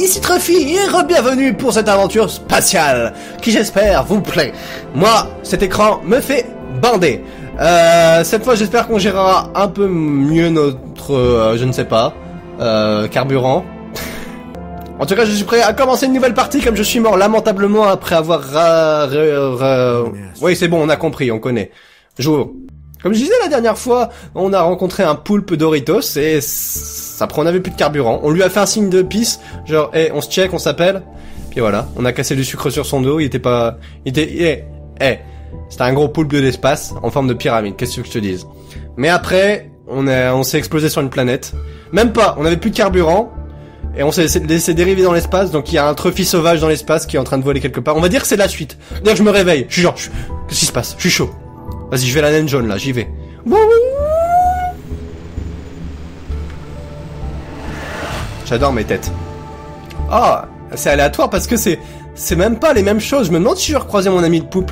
ici Treufy et re-bienvenue pour cette aventure spatiale qui j'espère vous plaît. Moi, cet écran me fait bander. Cette fois j'espère qu'on gérera un peu mieux notre, je ne sais pas, carburant. En tout cas je suis prêt à commencer une nouvelle partie comme je suis mort lamentablement après avoir... Oui c'est bon, on a compris, on connaît. Joue. Comme je disais la dernière fois, on a rencontré un poulpe Doritos et ça prend, on avait plus de carburant. On lui a fait un signe de peace, genre hey, on se check, on s'appelle. Puis voilà, on a cassé du sucre sur son dos, il était pas... C'était un gros poulpe de l'espace en forme de pyramide, qu'est-ce que je te dise. Mais après, on s'est explosé sur une planète. Même pas, on avait plus de carburant et on s'est laissé dériver dans l'espace, donc il y a un Treufy sauvage dans l'espace qui est en train de voler quelque part. On va dire que c'est la suite. D'ailleurs je me réveille, je suis genre, qu'est-ce qui se passe, je suis chaud. Vas-y, je vais à la naine jaune, là, j'y vais. J'adore mes têtes. Ah, oh, c'est aléatoire parce que c'est même pas les mêmes choses. Je me demande si je recroisais mon ami de poulpe.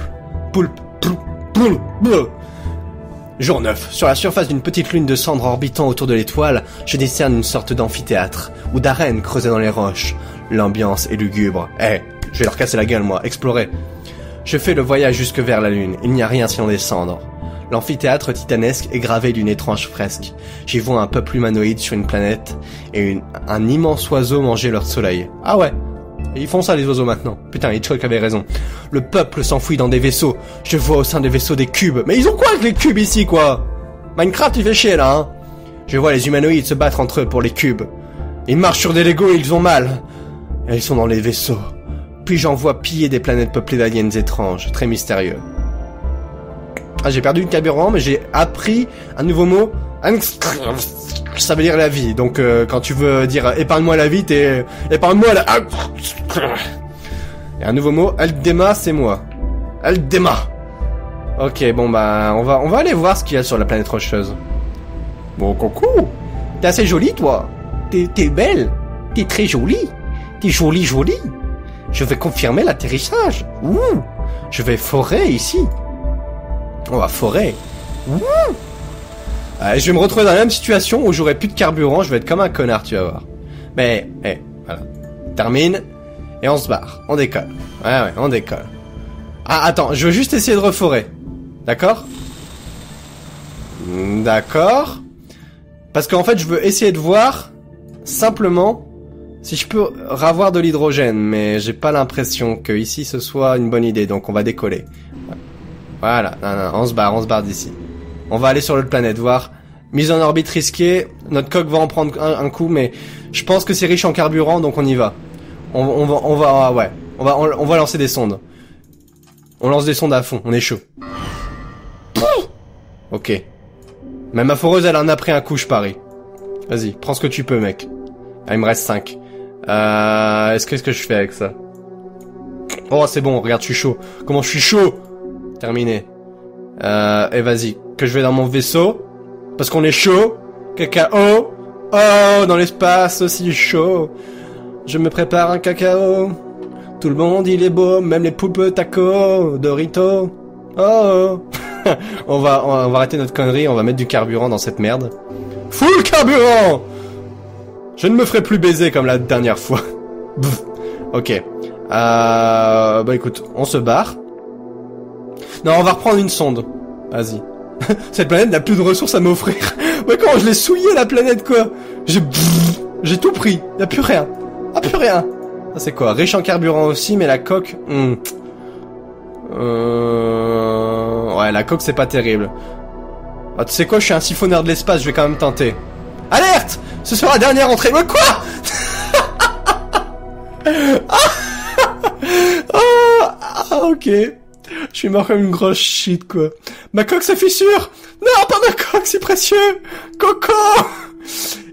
Jour 9. Sur la surface d'une petite lune de cendre orbitant autour de l'étoile, je discerne une sorte d'amphithéâtre ou d'arène creusée dans les roches. L'ambiance est lugubre. Eh, je vais leur casser la gueule, moi. Explorer. Je fais le voyage jusque vers la lune, il n'y a rien si on descendre. L'amphithéâtre titanesque est gravé d'une étrange fresque. J'y vois un peuple humanoïde sur une planète et un immense oiseau manger leur soleil. Ah ouais, ils font ça les oiseaux maintenant. Putain, Hitchcock avait raison. Le peuple s'enfouit dans des vaisseaux. Je vois au sein des vaisseaux des cubes. Mais ils ont quoi avec les cubes ici, quoi? Minecraft, il fait chier là, hein? Je vois les humanoïdes se battre entre eux pour les cubes. Ils marchent sur des Legos et ils ont mal. Et ils sont dans les vaisseaux. Puis j'en vois piller des planètes peuplées d'aliens étranges, très mystérieux. Ah, j'ai perdu le carburant, mais j'ai appris un nouveau mot. Ça veut dire la vie. Donc quand tu veux dire épargne-moi la vie, t'es épargne-moi la. Et un nouveau mot, Aldema, c'est moi. Aldema. Ok, bon bah on va aller voir ce qu'il y a sur la planète rocheuse. Bon coucou. T'es assez jolie toi. T'es belle. T'es très jolie. T'es jolie. Je vais confirmer l'atterrissage. Ouh, je vais forer ici. On va forer. Ouh. Je vais me retrouver dans la même situation où j'aurai plus de carburant. Je vais être comme un connard, tu vas voir. Mais, voilà. Termine. Et on se barre. On décolle. Ouais, on décolle. Ah, attends, je veux juste essayer de reforer. D'accord? D'accord. Parce qu'en fait, je veux essayer de voir simplement... si je peux ravoir de l'hydrogène, mais j'ai pas l'impression que ici ce soit une bonne idée, donc on va décoller. Voilà, non, on se barre d'ici. On va aller sur l'autre planète, voir. Mise en orbite risquée, notre coque va en prendre un coup, mais je pense que c'est riche en carburant, donc on y va. On va lancer des sondes. On lance des sondes à fond, on est chaud. Ok. Même ma foreuse, elle en a pris un coup, je parie. Vas-y, prends ce que tu peux, mec. Ah, il me reste 5. Qu'est-ce que je fais avec ça? Oh, c'est bon, regarde, je suis chaud. Comment je suis chaud? Terminé. Et vas-y, que je vais dans mon vaisseau. Parce qu'on est chaud. Cacao. Oh, dans l'espace aussi chaud. Je me prépare un cacao. Tout le monde, il est beau. Même les poulpes taco, Dorito. Oh, oh. on va arrêter notre connerie. On va mettre du carburant dans cette merde. Full carburant! Je ne me ferai plus baiser comme la dernière fois. Ok. Bah écoute, on se barre. Non, on va reprendre une sonde. Vas-y. Cette planète n'a plus de ressources à m'offrir. Mais quand je l'ai souillée la planète, quoi. J'ai tout pris. Y'a plus rien. Ah, plus rien. Ah, c'est quoi? Riche en carburant aussi, mais la coque... Ouais, la coque, c'est pas terrible. Ah, tu sais quoi, je suis un siphonneur de l'espace, je vais quand même tenter. Alerte! Ce sera la dernière entrée. Mais quoi? Ah, ok. Je suis mort comme une grosse shit, quoi. Ma coque se fissure. Non, pas ma coque, c'est précieux. Coco.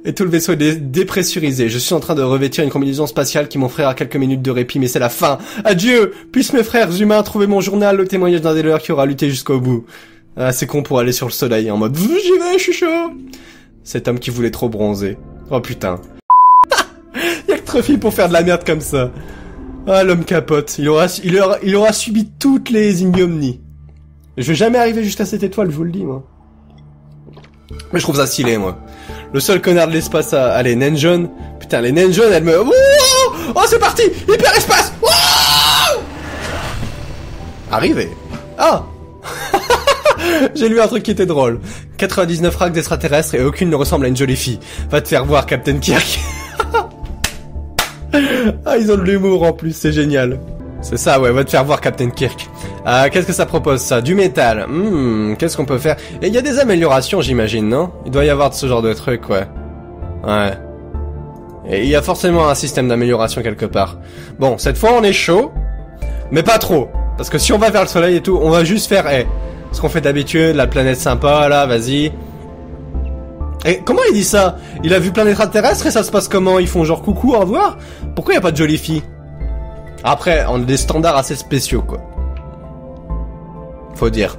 Et tout le vaisseau est dépressurisé. Je suis en train de revêtir une combinaison spatiale qui m'offrira quelques minutes de répit, mais c'est la fin. Adieu. Puissent mes frères humains trouver mon journal, le témoignage d'un des leurs qui aura lutté jusqu'au bout. Ah, c'est con pour aller sur le soleil en mode j'y vais, je suis chaud. Cet homme qui voulait trop bronzer. Oh putain. Y'a que Treufy pour faire de la merde comme ça. Ah, l'homme capote. Il aura subi toutes les ignomnies. Je vais jamais arriver jusqu'à cette étoile, je vous le dis, moi. Mais je trouve ça stylé, moi. Le seul connard de l'espace à les naines jaunes. Putain, les naines jaunes, elles me... Wouah, Oh, c'est parti, hyperespace. Oh, arrivé. Ah. J'ai lu un truc qui était drôle. 99 racks d'extraterrestres et aucune ne ressemble à une jolie fille. Va te faire voir, Captain Kirk. Ah, ils ont de l'humour en plus, c'est génial. C'est ça, ouais, va te faire voir, Captain Kirk. Qu'est-ce que ça propose, ça? Du métal. Qu'est-ce qu'on peut faire? Et il y a des améliorations, j'imagine, non? Il doit y avoir de ce genre de truc, ouais. Ouais. Et il y a forcément un système d'amélioration quelque part. Bon, cette fois, on est chaud, mais pas trop. Parce que si on va vers le soleil et tout, on va juste faire... Hey, ce qu'on fait d'habitude, la planète sympa, là, vas-y. Et comment il dit ça? Il a vu plein d'extraterrestres et ça se passe comment? Ils font genre coucou, au revoir? Pourquoi il n'y a pas de jolie fille? Après, on a des standards assez spéciaux, quoi. Faut dire.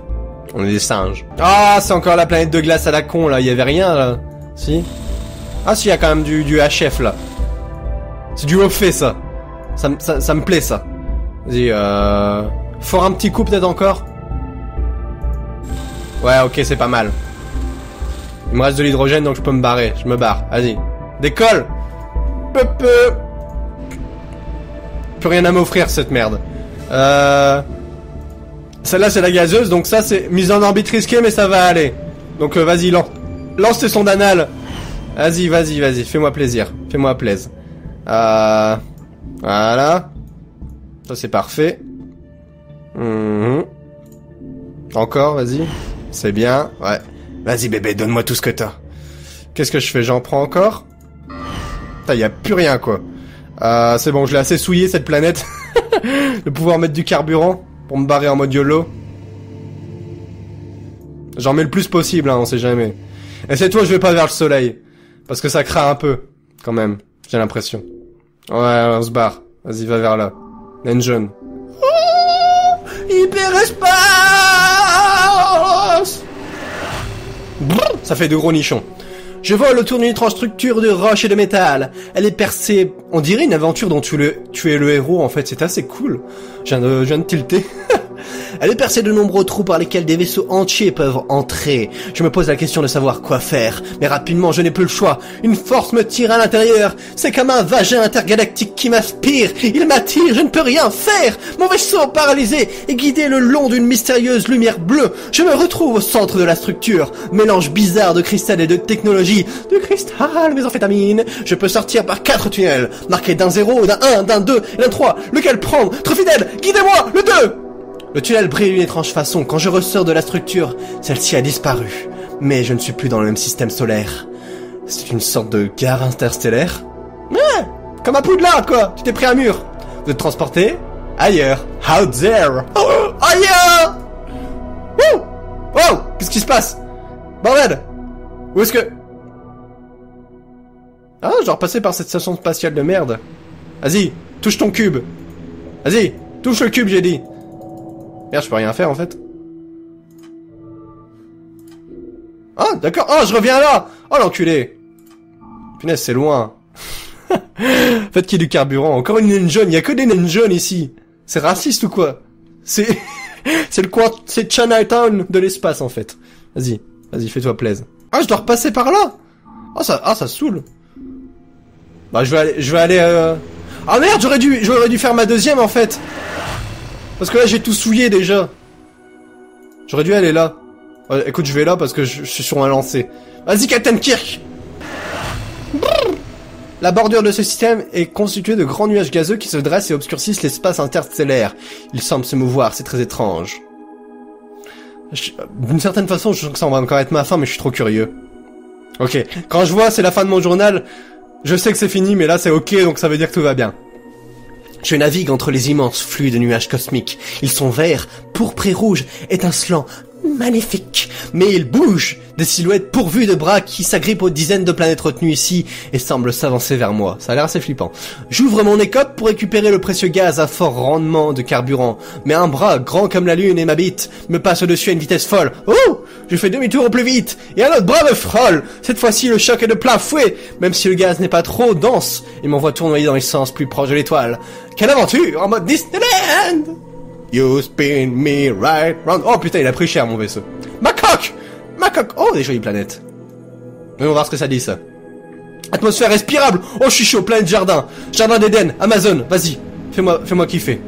On est des singes. Ah, c'est encore la planète de glace à la con, là. Il n'y avait rien, là. Si? Ah, si, il y a quand même du HF, là. C'est du haut-fait, ça. Ça me plaît, ça. Vas-y, Fort un petit coup, peut-être encore? Ouais, ok, c'est pas mal. Il me reste de l'hydrogène, donc je peux me barrer. Je me barre, vas-y. Décolle! Peu. Plus rien à m'offrir, cette merde. Celle-là, c'est la gazeuse, donc ça, c'est mise en orbite risquée, mais ça va aller. Donc, vas-y, lance tes sondes anales. Vas-y, fais-moi plaisir. Fais-moi plaisir. Voilà. Ça, c'est parfait. Encore, vas-y. C'est bien, ouais. Vas-y, bébé, donne-moi tout ce que t'as. Qu'est-ce que je fais? J'en prends encore? Putain, y a plus rien, quoi. C'est bon, je l'ai assez souillé, cette planète. De pouvoir mettre du carburant pour me barrer en mode YOLO. J'en mets le plus possible, hein, on sait jamais. Et cette fois, je vais pas vers le soleil. Parce que ça craint un peu, quand même. J'ai l'impression. Ouais, on se barre. Vas-y, va vers là. Engine. Oh, hyperespace! Ça fait de gros nichons. Je vole autour d'une étrange structure de roche et de métal. Elle est percée... On dirait une aventure dont tu es le héros, en fait. C'est assez cool. Je viens de tilter. Elle est percée de nombreux trous par lesquels des vaisseaux entiers peuvent entrer. Je me pose la question de savoir quoi faire. Mais rapidement, je n'ai plus le choix. Une force me tire à l'intérieur. C'est comme un vagin intergalactique qui m'aspire. Il m'attire, je ne peux rien faire. Mon vaisseau paralysé est guidé le long d'une mystérieuse lumière bleue. Je me retrouve au centre de la structure. Mélange bizarre de cristal et de technologie. De cristal, méthamphétamine. Je peux sortir par 4 tunnels. Marqués d'un 0, d'un 1, d'un 2 et d'un 3. Lequel prendre? Trop fidèle, guidez-moi, le 2. Le tunnel brille d'une étrange façon. Quand je ressors de la structure, celle-ci a disparu. Mais je ne suis plus dans le même système solaire. C'est une sorte de gare interstellaire. Ouais, comme à Poudlard, quoi. Tu t'es pris un mur. De te transporter ailleurs. Out there. Oh, ailleurs. Oh, oh, qu'est-ce qui se passe? Bordel. Où est-ce que... Ah, genre passer par cette station spatiale de merde. Vas-y, touche ton cube. Vas-y, touche le cube, j'ai dit. Merde, je peux rien faire en fait. Ah, d'accord. Ah, je reviens là. Oh, l'enculé. Punaise, c'est loin. Faites qu'il y ait du carburant. Encore une naine jaune. Il y a que des naines jaunes ici. C'est raciste ou quoi? C'est c'est le coin... C'est Chinatown de l'espace en fait. Vas-y, fais-toi plaisir. Ah, je dois repasser par là. Ah, ça saoule. Bah, je vais aller... Ah merde, j'aurais dû faire ma deuxième en fait. Parce que là, j'ai tout souillé, déjà. J'aurais dû aller là. Ouais, écoute, je vais là parce que je suis sur un lancé. Vas-y, Captain Kirk. La bordure de ce système est constituée de grands nuages gazeux qui se dressent et obscurcissent l'espace interstellaire. Ils semblent se mouvoir, c'est très étrange. D'une certaine façon, je sens que ça va encore être ma fin, mais je suis trop curieux. Ok. Quand je vois, c'est la fin de mon journal. Je sais que c'est fini, mais là, c'est ok, donc ça veut dire que tout va bien. Je navigue entre les immenses flux de nuages cosmiques. Ils sont verts, pourpres et rouges, étincelants, magnifiques. Mais ils bougent. Des silhouettes pourvues de bras qui s'agrippent aux dizaines de planètes retenues ici et semblent s'avancer vers moi. Ça a l'air assez flippant. J'ouvre mon écope pour récupérer le précieux gaz à fort rendement de carburant. Mais un bras, grand comme la lune et ma bite, me passe au-dessus à une vitesse folle. Oh! Je fais demi-tour au plus vite. Et un autre bras me frôle. Cette fois-ci, le choc est de plein fouet. Même si le gaz n'est pas trop dense, il m'envoie tournoyer dans les sens plus proches de l'étoile. Quelle aventure en mode Disneyland! You spin me right round. Oh putain, il a pris cher mon vaisseau. Ma coque! Oh, des jolies planètes. Mais on va voir ce que ça dit, ça. Atmosphère respirable. Oh, je suis chaud, plein de jardin. Jardin d'Éden, Amazon, vas-y. Fais-moi kiffer.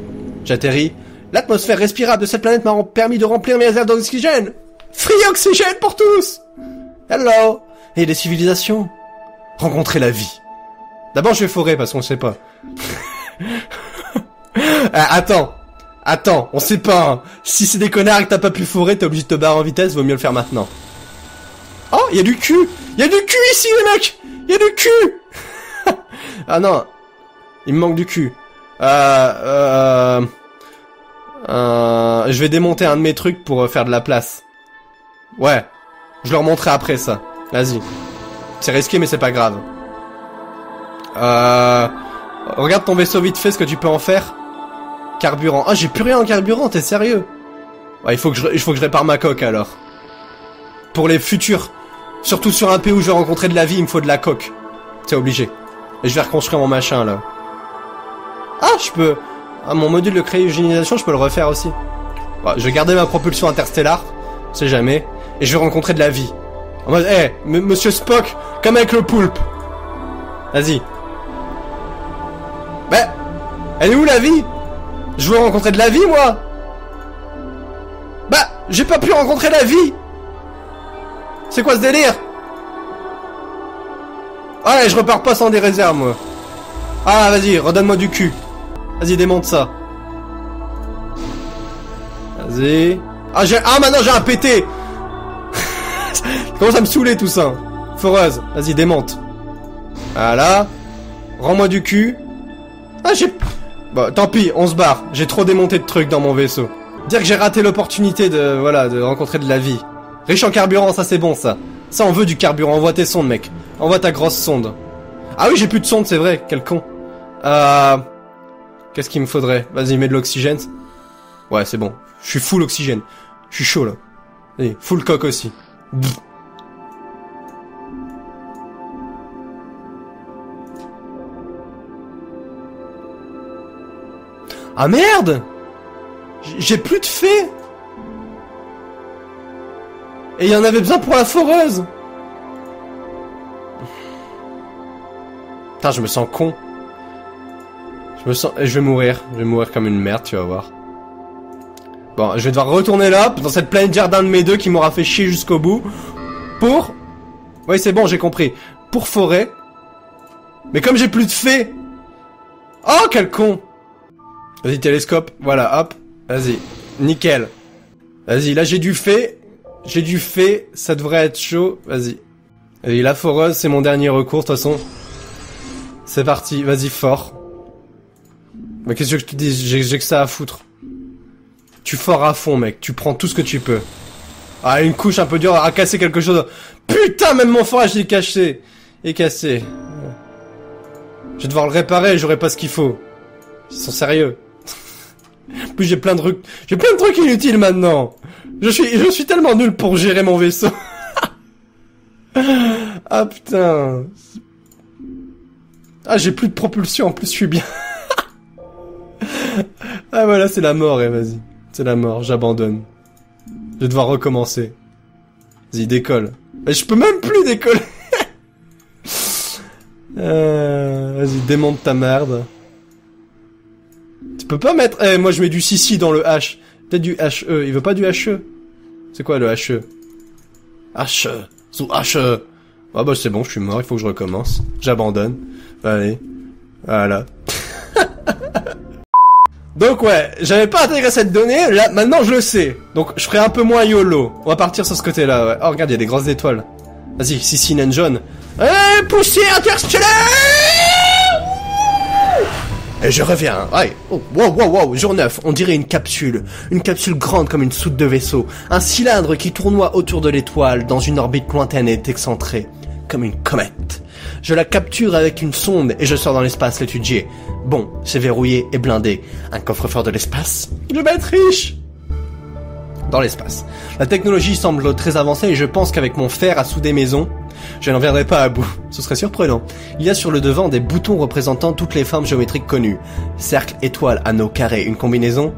J'atterris. L'atmosphère respirable de cette planète m'a permis de remplir mes réserves d'oxygène. Free oxygène pour tous. Hello. Et des civilisations. Rencontrer la vie. D'abord, je vais forer parce qu'on sait pas. Attends, on sait pas. Hein. Si c'est des connards et que t'as pas pu forer, t'es obligé de te barrer en vitesse, vaut mieux le faire maintenant. Oh, il y a du cul. Il y a du cul ici, les mecs. Il y a du cul. Ah non. Il me manque du cul. Je vais démonter un de mes trucs pour faire de la place. Ouais. Je leur montrerai après ça. Vas-y. C'est risqué mais c'est pas grave. Regarde ton vaisseau vite fait ce que tu peux en faire. Carburant. Ah, j'ai plus rien en carburant, t'es sérieux? Ouais, il faut que je répare ma coque alors. Pour les futurs. Surtout sur un pays où je vais rencontrer de la vie, il me faut de la coque. C'est obligé. Et je vais reconstruire mon machin là. Ah, je peux... Ah, mon module de cryogénisation, je peux le refaire aussi. Ouais, je vais garder ma propulsion interstellaire. On sait jamais. Et je vais rencontrer de la vie. En mode, hey, monsieur Spock, comme avec le poulpe. Vas-y. Bah, elle est où la vie? Je veux rencontrer de la vie, moi. Bah, j'ai pas pu rencontrer la vie. C'est quoi ce délire? Ah, je repars pas sans des réserves, moi. Ah, vas-y, redonne-moi du cul. Vas-y, démonte ça. Vas-y. Ah, maintenant j'ai un pété. Comment ça me saouler tout ça? Foreuse, vas-y, démonte. Voilà. Rends-moi du cul. Ah, j'ai... Bon, tant pis, on se barre. J'ai trop démonté de trucs dans mon vaisseau. Dire que j'ai raté l'opportunité de... Voilà, de rencontrer de la vie. Riche en carburant, ça c'est bon, ça. Ça, on veut du carburant. Envoie tes sondes, mec. Envoie ta grosse sonde. Ah oui, j'ai plus de sonde, c'est vrai. Quel con. Qu'est-ce qu'il me faudrait? Vas-y, mets de l'oxygène. Ouais, c'est bon. Je suis full oxygène. Je suis chaud, là. Allez, full coque aussi. Pff. Ah merde! J'ai plus de fées! Et il y en avait besoin pour la foreuse! Putain, je me sens con. Je vais mourir comme une merde, tu vas voir. Bon, je vais devoir retourner là, dans cette planète jardin de mes deux qui m'aura fait chier jusqu'au bout. Pour... Oui, c'est bon, j'ai compris. Pour forêt. Mais comme j'ai plus de fées... Oh, quel con! Vas-y, télescope. Voilà, hop. Vas-y. Nickel. Vas-y, là, j'ai du fée. J'ai du fée. Ça devrait être chaud. Vas-y. Vas-y, la foreuse, c'est mon dernier recours, de toute façon. C'est parti. Vas-y, fort. Mais qu'est-ce que je te dis? J'ai que ça à foutre. Tu forts à fond, mec. Tu prends tout ce que tu peux. Ah, une couche un peu dure à casser quelque chose. Putain, même mon forage est caché. Est cassé. Je vais devoir le réparer, j'aurai pas ce qu'il faut. Ils sont sérieux. En plus, j'ai plein de trucs inutiles maintenant. Je suis tellement nul pour gérer mon vaisseau. Ah putain. Ah, j'ai plus de propulsion, en plus je suis bien. Ah voilà, c'est la mort, eh, vas-y. C'est la mort, j'abandonne. Je vais devoir recommencer. Vas-y, décolle. Mais je peux même plus décoller. Vas-y, démonte ta merde. Tu peux pas mettre... Eh, moi je mets du Sissi dans le H. Peut-être du HE. Il veut pas du HE. C'est quoi le HE? HE. Sous HE. Ah bah c'est bon, je suis mort, il faut que je recommence. J'abandonne. Allez. Voilà. Donc ouais, j'avais pas intégré cette donnée, là maintenant je le sais. Donc je ferai un peu moins YOLO. On va partir sur ce côté-là, ouais. Oh regarde, il y a des grosses étoiles. Vas-y, Sissi Nenjon. Eh, poussière interstellaire! Et je reviens. Ouais. Oh, wow, wow, wow. Jour 9. On dirait une capsule. Une capsule grande comme une soute de vaisseau. Un cylindre qui tournoie autour de l'étoile dans une orbite lointaine et excentrée. Comme une comète. Je la capture avec une sonde et je sors dans l'espace l'étudier. Bon, c'est verrouillé et blindé. Un coffre-fort de l'espace. Je vais être riche! Dans l'espace. La technologie semble très avancée et je pense qu'avec mon fer à souder maison, je n'en viendrai pas à bout. Ce serait surprenant. Il y a sur le devant des boutons représentant toutes les formes géométriques connues. Cercle, étoile, anneau, carré, une combinaison.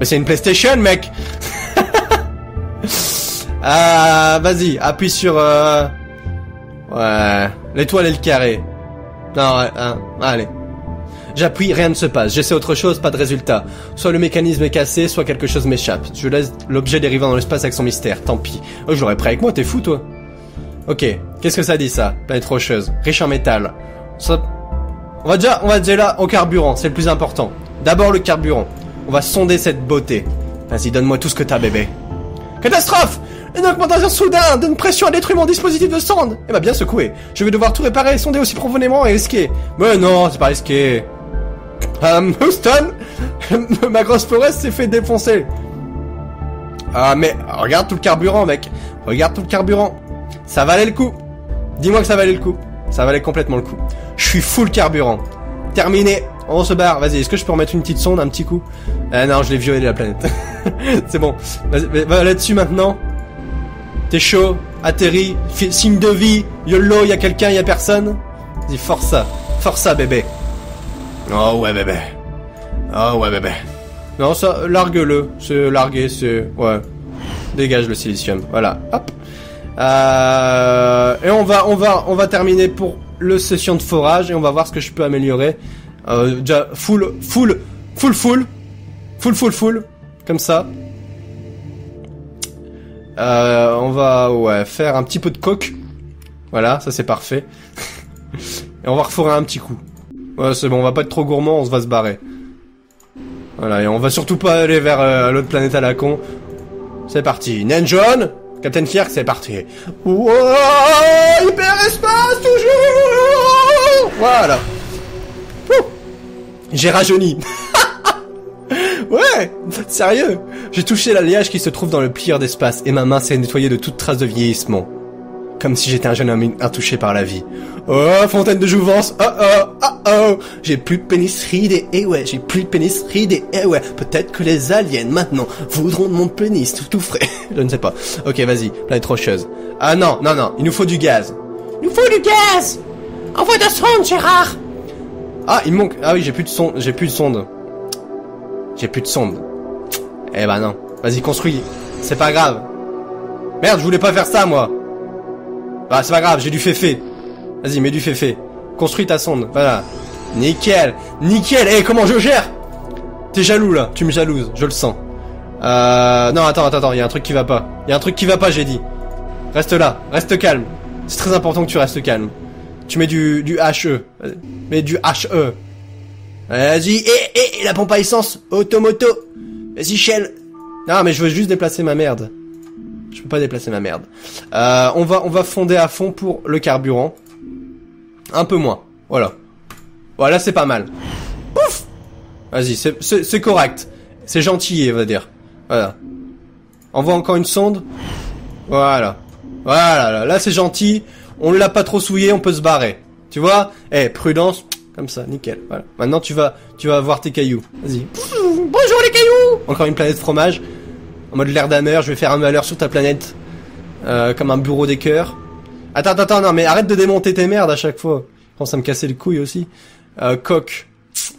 Mais c'est une PlayStation, mec. Vas-y, appuie sur... Ouais. L'étoile et le carré. Non, hein. Allez. J'appuie, rien ne se passe. J'essaie autre chose, pas de résultat. Soit le mécanisme est cassé, soit quelque chose m'échappe. Je laisse l'objet dériver dans l'espace avec son mystère. Tant pis. Oh, je l'aurais pris avec moi, t'es fou, toi. Ok. Qu'est-ce que ça dit, ça? Planète rocheuse. Riche en métal. Ça... On va déjà là au carburant. C'est le plus important. D'abord le carburant. On va sonder cette beauté. Vas-y, donne-moi tout ce que t'as, bébé. Catastrophe! Une augmentation soudaine d'une pression a détruit mon dispositif de sonde. Eh ben, bien secoué. Je vais devoir tout réparer et sonder aussi profondément et risquer. Mais non, c'est pas risqué. Houston, ma grosse forêt s'est fait défoncer. Ah, mais regarde tout le carburant, mec. Regarde tout le carburant. Ça valait le coup. Dis-moi que ça valait le coup. Ça valait complètement le coup. Je suis full carburant. Terminé. On se barre. Vas-y, est-ce que je peux remettre une petite sonde, un petit coup? Non, je l'ai violé la planète. C'est bon. Vas-y, va là-dessus maintenant. T'es chaud, atterri, signe de vie, YOLO, y'a quelqu'un, y'a personne. Vas-y, force ça, bébé. Oh ouais, bébé. Oh ouais, bébé. Non, ça, largue-le. C'est larguer, c'est... Ouais. Dégage le silicium. Voilà, hop. Et on va terminer pour le session de forage et on va voir ce que je peux améliorer. Déjà, full. Comme ça. On va, ouais, faire un petit peu de coke. Voilà, ça c'est parfait. Et on va refourer un petit coup. Ouais, c'est bon, on va pas être trop gourmand, on va se barrer. Voilà, et on va surtout pas aller vers l'autre planète à la con. C'est parti. Nain John, Captain Kirk, c'est parti. Wow, hyperespace toujours. Voilà. J'ai rajeuni. Ouais, sérieux. J'ai touché l'alliage qui se trouve dans le plieur d'espace et ma main s'est nettoyée de toute trace de vieillissement. Comme si j'étais un jeune homme intouché par la vie. Oh, fontaine de jouvence. Oh, oh, oh, oh. J'ai plus de pénis ridé. Eh ouais, j'ai plus de pénis ridé. Eh ouais, peut-être que les aliens, maintenant, voudront de mon pénis tout frais. Je ne sais pas. Ok, vas-y, planète rocheuse. Ah non, non, non, il nous faut du gaz. Il nous faut du gaz. Envoie de sonde, Gérard. Ah, il manque... Ah oui, j'ai plus de sonde. J'ai plus de sonde. J'ai plus de sonde. Eh ben non. Vas-y, construis. C'est pas grave. Merde, je voulais pas faire ça, moi. Bah, c'est pas grave, j'ai du féfé. Vas-y, mets du féfé. Construis ta sonde. Voilà. Nickel. Nickel. Eh, comment je gère? T'es jaloux, là. Tu me jalouses. Je le sens. Non, attends. Il y a un truc qui va pas. Il y a un truc qui va pas, j'ai dit. Reste là. Reste calme. C'est très important que tu restes calme. Tu mets du HE. Mets du HE. Vas-y, et la pompe à essence, Automoto. Vas-y, Shell. Non, mais je veux juste déplacer ma merde. Je peux pas déplacer ma merde. On va fonder à fond pour le carburant. Un peu moins. Voilà. Voilà, c'est pas mal. Pouf! Vas-y, c'est correct. C'est gentil, on va dire. Voilà. Envoie encore une sonde. Voilà. Voilà, là c'est gentil. On l'a pas trop souillé, on peut se barrer. Tu vois? Eh, prudence. Comme ça, nickel, voilà. Maintenant, tu vas voir tes cailloux. Vas-y. Bonjour les cailloux! Encore une planète fromage. En mode l'air d'ameur, je vais faire un malheur sur ta planète. Comme un bureau des cœurs. Attends, non, mais arrête de démonter tes merdes à chaque fois. Je pense à me casser le couille aussi. Coque.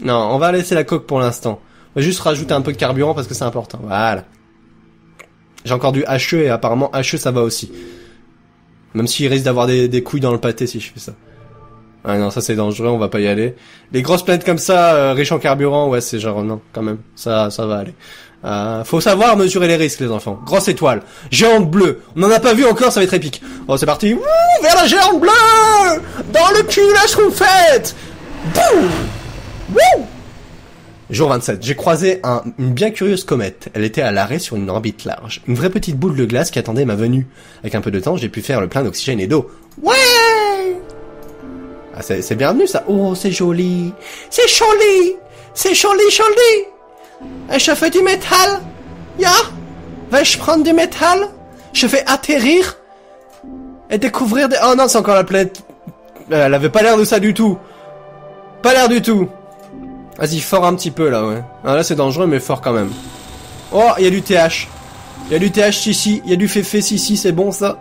Non, on va laisser la coque pour l'instant. On va juste rajouter un peu de carburant parce que c'est important. Voilà. J'ai encore du HE et apparemment HE ça va aussi. Même s'il risque d'avoir des couilles dans le pâté si je fais ça. Ah non, ça c'est dangereux, on va pas y aller. Les grosses planètes comme ça, riches en carburant, ouais, c'est genre non, quand même. Ça va aller. Faut savoir mesurer les risques, les enfants. Grosse étoile, géante bleue. On n'en a pas vu encore, ça va être épique. Oh, c'est parti. Ouh, vers la géante bleue. Dans le cul, la chouffette. Boum. Wouh. Jour 27, j'ai croisé une bien curieuse comète. Elle était à l'arrêt sur une orbite large. Une vraie petite boule de glace qui attendait ma venue. Avec un peu de temps, j'ai pu faire le plein d'oxygène et d'eau. Ouais. Ah, c'est bienvenu ça. Oh, c'est joli. C'est joli. C'est joli. Je fais du métal. Ya. Yeah. Vais-je prendre du métal? Je vais atterrir et découvrir des... Oh non, c'est encore la planète. Elle avait pas l'air de ça du tout. Pas l'air du tout. Vas-y, fort un petit peu là, ouais. Ah, là, c'est dangereux, mais fort quand même. Oh, il y a du TH. Il y a du TH ici. Il y a du féfé ici, c'est bon ça.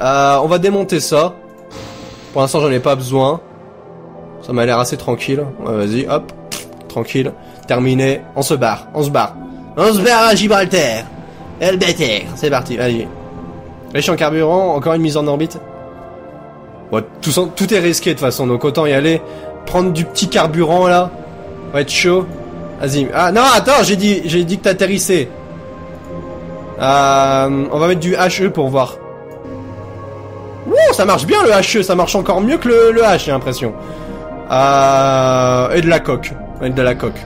On va démonter ça. Pour l'instant, j'en ai pas besoin. Ça m'a l'air assez tranquille. Ouais, vas-y, hop. Tranquille. Terminé. On se barre. On se barre. On se barre à Gibraltar. Elbeter. C'est parti. Allez. Riche en carburant. Encore une mise en orbite. Bon, tout est risqué de toute façon, donc autant y aller. Prendre du petit carburant là. Va être chaud. Vas-y. Ah non, attends, j'ai dit que t'atterrissais. On va mettre du HE pour voir. Wouh, ça marche bien le HE, ça marche encore mieux que le H, j'ai l'impression. Et de la coque. Et de la coque.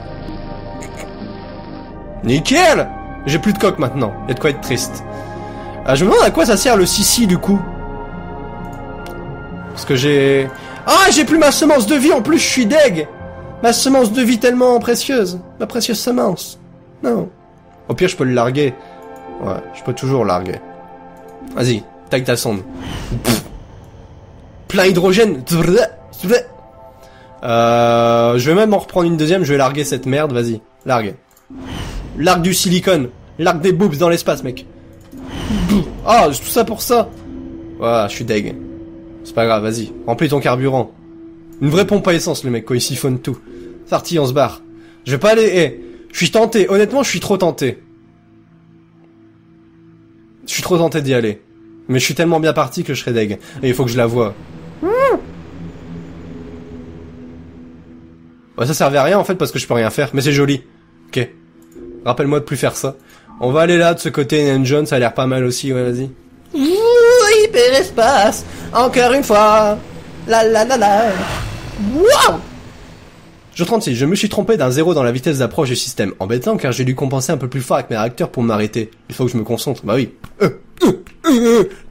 Nickel! J'ai plus de coque maintenant. Y'a de quoi être triste. Je me demande à quoi ça sert le Sissi du coup. Parce que j'ai... Ah, j'ai plus ma semence de vie en plus, je suis deg! Ma semence de vie tellement précieuse. Ma précieuse semence. Non. Au pire, je peux le larguer. Ouais, je peux toujours larguer. Vas-y, tac ta sonde. Pff. Plein hydrogène. Je vais même en reprendre une deuxième, je vais larguer cette merde, vas-y. Largue. Largue du silicone. Largue des boobs dans l'espace, mec. Ah, tout ça pour ça. Voilà, je suis deg. C'est pas grave, vas-y. Remplis ton carburant. Une vraie pompe à essence, le mec, quoi, il siphonne tout. Sarti, on se barre. Je vais pas aller... je suis tenté, honnêtement, je suis trop tenté. Je suis trop tenté d'y aller. Mais je suis tellement bien parti que je serais deg. Et il faut que je la voie. Bah, ça servait à rien, en fait, parce que je peux rien faire. Mais c'est joli. Ok. Rappelle-moi de plus faire ça. On va aller là, de ce côté, Engine, ça a l'air pas mal aussi, ouais, vas-y. Hyperespace, encore une fois. La la la la. Wow! Je 36, je me suis trompé d'un zéro dans la vitesse d'approche du système. Embêtant car j'ai dû compenser un peu plus fort avec mes réacteurs pour m'arrêter. Il faut que je me concentre, bah oui.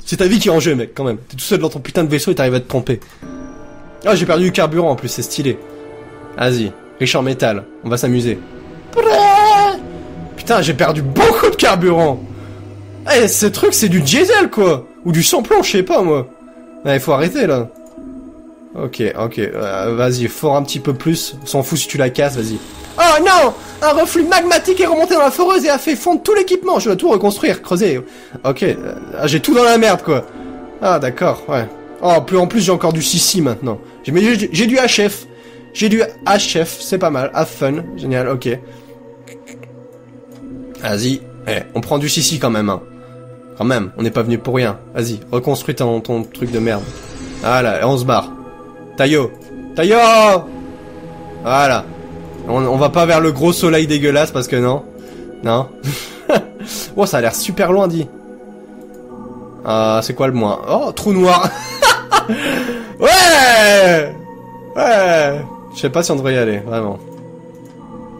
C'est ta vie qui est en jeu mec quand même. T'es tout seul dans ton putain de vaisseau et t'arrives à te tromper. Ah j'ai perdu du carburant en plus, c'est stylé. Vas-y, riche en métal, on va s'amuser. Putain j'ai perdu beaucoup de carburant. Eh ce truc c'est du diesel quoi. Ou du sans-plomb, je sais pas moi. Il faut arrêter là. Ok, ok, vas-y, fort un petit peu plus. On s'en fout si tu la casses, vas-y. Oh non! Un reflux magmatique est remonté dans la foreuse et a fait fondre tout l'équipement. Je dois tout reconstruire, creuser. Ok, j'ai tout dans la merde, quoi. Ah, d'accord, ouais. Oh, plus en plus, j'ai encore du Sissi maintenant. J'ai du HF. J'ai du HF, c'est pas mal. Have fun, génial, ok. Vas-y, on prend du Sissi quand même, hein. Quand même, on n'est pas venu pour rien. Vas-y, reconstruis ton truc de merde. Voilà, on se barre. Tayo, Tayo, voilà. On va pas vers le gros soleil dégueulasse parce que non, non. Oh, ça a l'air super loin dit. C'est quoi le moins? Oh, trou noir. Ouais, ouais. Je sais pas si on devrait y aller, vraiment.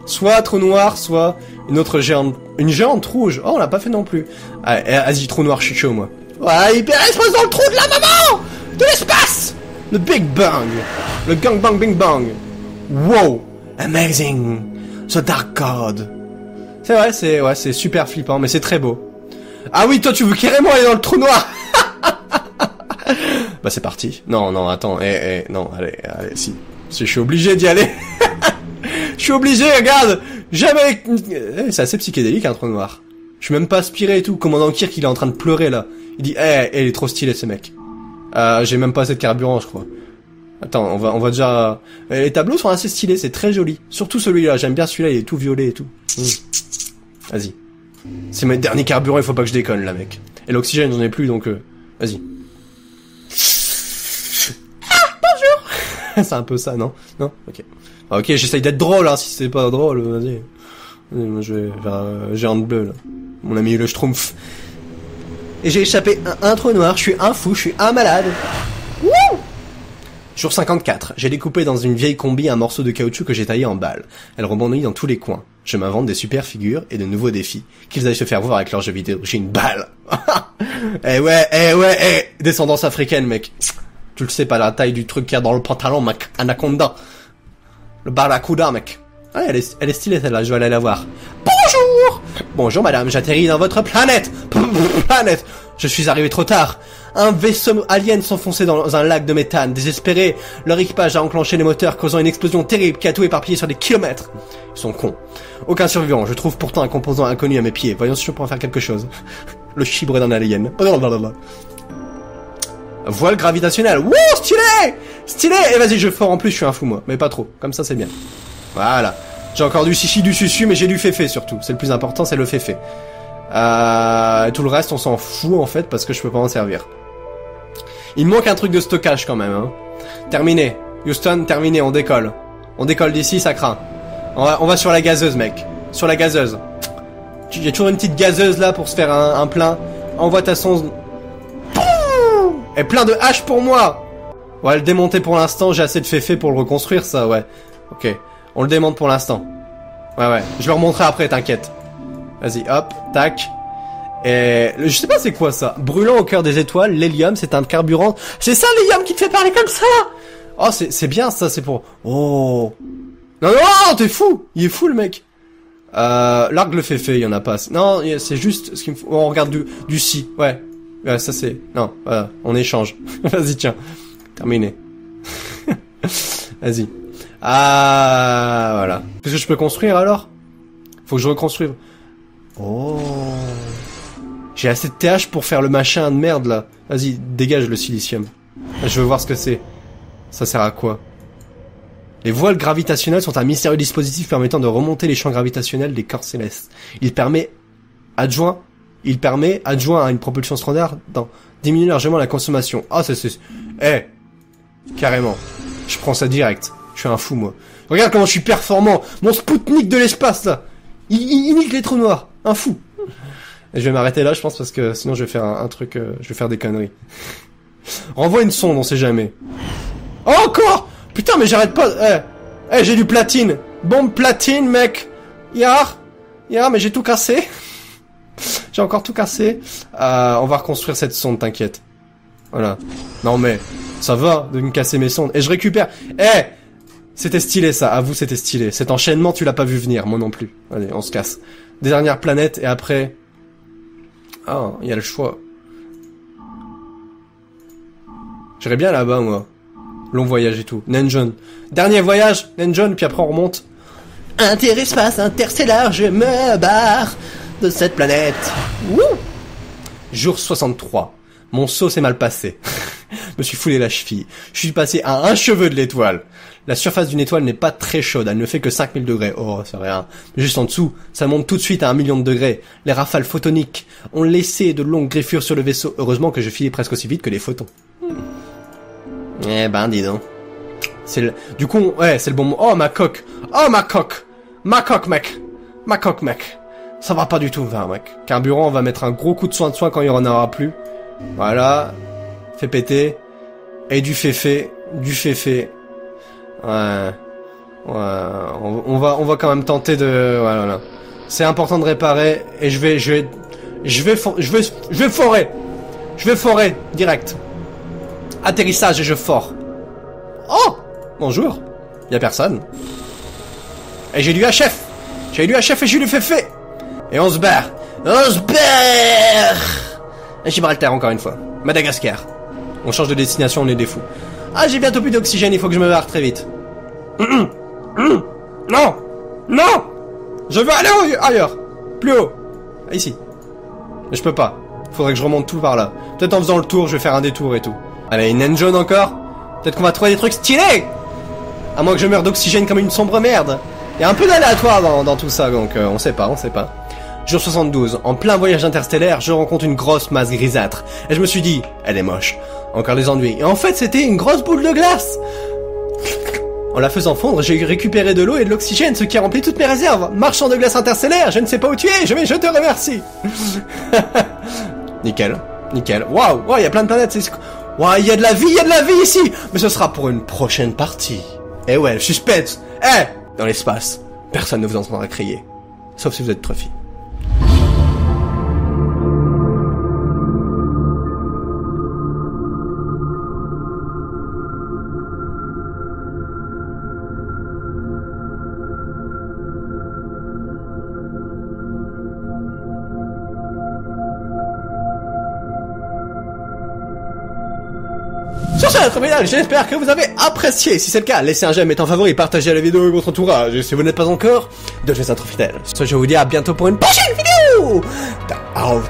Soit trou noir, soit une géante rouge. Oh, on l'a pas fait non plus. Allez, vas-y, trou noir, je suis chaud moi. Ouais, hyper espace dans le trou de la maman, de l'espace. Le Big Bang! Le Gang Bang Bing Bang! Wow! Amazing! The Dark God! C'est vrai, c'est super flippant, mais c'est très beau. Ah oui, toi, tu veux carrément aller dans le trou noir! Bah, c'est parti. Non, non, attends, non, allez, allez, si je suis obligé d'y aller. Je suis obligé, regarde! Jamais! C'est assez psychédélique, un trou noir. Je suis même pas aspiré et tout. Commandant Kirk, il est en train de pleurer, là. Il dit, il est trop stylé, ce mec. J'ai même pas assez de carburant, je crois. Attends, on va déjà... Les tableaux sont assez stylés, c'est très joli. Surtout celui-là, j'aime bien celui-là, il est tout violet et tout. Vas-y. C'est mes derniers carburants, il faut pas que je déconne, là, mec. Et l'oxygène, j'en ai plus, donc... Vas-y. Ah, bonjour. C'est un peu ça, non? Non? Ok. Ok, j'essaye d'être drôle, hein, si c'est pas drôle, vas-y. Moi, je vais vers géant bleu, là. Mon ami le schtroumpf. Et j'ai échappé un trou noir, je suis un fou, je suis un malade. Wouh! Jour 54, j'ai découpé dans une vieille combi un morceau de caoutchouc que j'ai taillé en balles. Elle rebondit dans tous les coins. Je m'invente des super figures et de nouveaux défis. Qu'ils aillent se faire voir avec leur jeu vidéo, j'ai une balle. Eh ouais, descendance africaine, mec. Tu le sais pas, la taille du truc qu'il y a dans le pantalon, mec. Anaconda. Le barracuda, mec. Ouais, elle est stylée celle-là, je vais aller la voir. Bonjour! Bonjour madame, j'atterris dans votre planète! Planète! Je suis arrivé trop tard! Un vaisseau alien s'enfonçait dans un lac de méthane. Désespéré, leur équipage a enclenché les moteurs, causant une explosion terrible qui a tout éparpillé sur des kilomètres. Ils sont cons. Aucun survivant, je trouve pourtant un composant inconnu à mes pieds. Voyons si je peux en faire quelque chose. Le chibre d'un alien. Voile gravitationnelle. Wouh, stylé! Stylé! Et vas-y, je fort en plus, je suis un fou moi. Mais pas trop, comme ça c'est bien. Voilà. J'ai encore du chichi, du susu, mais j'ai du féfé surtout. C'est le plus important, c'est le féfé. Tout le reste, on s'en fout en fait, parce que je peux pas en servir. Il manque un truc de stockage quand même, hein. Terminé. Houston, terminé, on décolle. On décolle d'ici, ça craint. On va sur la gazeuse, mec. Sur la gazeuse. Il y a toujours une petite gazeuse là pour se faire un plein. Envoie ta sonde. Et plein de haches pour moi. On va le démonter pour l'instant, j'ai assez de féfé pour le reconstruire, ça, ouais. Ok, on le démonte pour l'instant. Ouais, je le remonterai après, t'inquiète. Vas-y, hop, tac. Et je sais pas c'est quoi ça. Brûlant au cœur des étoiles, l'hélium, c'est un carburant. C'est ça l'hélium qui te fait parler comme ça? Oh, c'est bien ça, c'est pour... Oh. Non, t'es fou. Il est fou le mec. L'arc le féfé, il y en a pas. Non, c'est juste ce qu'il me faut. On regarde du si, ouais. Ouais, ça c'est... Non, voilà, on échange. Vas-y, tiens. Terminé. Vas-y. Ah, voilà. Qu'est-ce que je peux construire alors? Faut que je reconstruise. Oh. J'ai assez de TH pour faire le machin de merde là. Vas-y, dégage le silicium. Je veux voir ce que c'est. Ça sert à quoi? Les voiles gravitationnelles sont un mystérieux dispositif permettant de remonter les champs gravitationnels des corps célestes. Il permet, adjoint à une propulsion standard, d'en diminuer largement la consommation. Ah, c'est... Eh, carrément. Je prends ça direct. Je suis un fou, moi. Regarde comment je suis performant. Mon Sputnik de l'espace, là. Il nique les trous noirs. Un fou. Et je vais m'arrêter là, je pense, parce que sinon je vais faire un truc... je vais faire des conneries. Renvoie une sonde, on sait jamais. Oh, encore! Putain, mais j'arrête pas... Eh, j'ai du platine. Bombe platine, mec. Yar, mais j'ai tout cassé. J'ai encore tout cassé. On va reconstruire cette sonde, t'inquiète. Voilà. Non mais, ça va de me casser mes sondes. Et je récupère. Eh, c'était stylé ça, à vous c'était stylé. Cet enchaînement, tu l'as pas vu venir, moi non plus. Allez, on se casse. Dernière planète et après... Ah, il y a le choix. J'irais bien là-bas, moi. Long voyage et tout. Nenjon. Dernier voyage, Nenjon, puis après on remonte. Interespace, interstellaire, je me barre de cette planète. Wouh. Jour 63. Mon saut s'est mal passé. Je me suis foulé la cheville. Je suis passé à un cheveu de l'étoile. La surface d'une étoile n'est pas très chaude. Elle ne fait que 5000 degrés. Oh, c'est rien. Juste en dessous, ça monte tout de suite à 1 000 000 de degrés. Les rafales photoniques ont laissé de longues griffures sur le vaisseau. Heureusement que je filais presque aussi vite que les photons. Eh ben, dis donc. Du coup, ouais, c'est le bon mot. Oh, ma coque. Oh, ma coque. Ma coque, mec. Ma coque, mec. Ça va pas du tout, va, mec. Carburant, on va mettre un gros coup de soin quand il y en aura plus. Voilà. Fait péter. Et du féfé. Du féfé. Ouais. On va quand même tenter de... Voilà. C'est important de réparer. Et je vais forer. Je vais forer. Direct. Atterrissage et je fore. Oh! Bonjour. Y'a personne. Et j'ai lu un chef. J'ai lu un chef et j'ai lu féfé. Et on se barre. On se barre. Et Gibraltar encore une fois. Madagascar. On change de destination, on est des fous. Ah, j'ai bientôt plus d'oxygène, il faut que je me barre très vite. Non! Non! Je veux aller ailleurs. Plus haut. Ici. Mais je peux pas. Faudrait que je remonte tout par là. Peut-être en faisant le tour, je vais faire un détour et tout. Allez, une naine jaune encore. Peut-être qu'on va trouver des trucs stylés. À moins que je meure d'oxygène comme une sombre merde. Il y a un peu d'aléatoire dans tout ça, donc on sait pas. Jour 72. En plein voyage interstellaire, je rencontre une grosse masse grisâtre. Et je me suis dit, elle est moche. Encore des ennuis. Et en fait, c'était une grosse boule de glace. En la faisant fondre, j'ai récupéré de l'eau et de l'oxygène, ce qui a rempli toutes mes réserves. Marchand de glace interstellaire, je ne sais pas où tu es, mais je te remercie. Nickel. Nickel. Waouh, il y a plein de planètes, c'est... Waouh, il y a de la vie ici. Mais ce sera pour une prochaine partie. Eh ouais, le suspense. Eh, dans l'espace, personne ne vous entendra crier. Sauf si vous êtes Treufy. J'espère que vous avez apprécié. Si c'est le cas, laissez un j'aime, mettez en favori, partagez la vidéo avec votre entourage. Et si vous n'êtes pas encore, devenez un Treufy fidèle. Je vous dis à bientôt pour une prochaine vidéo de Out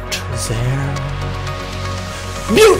There. Biou.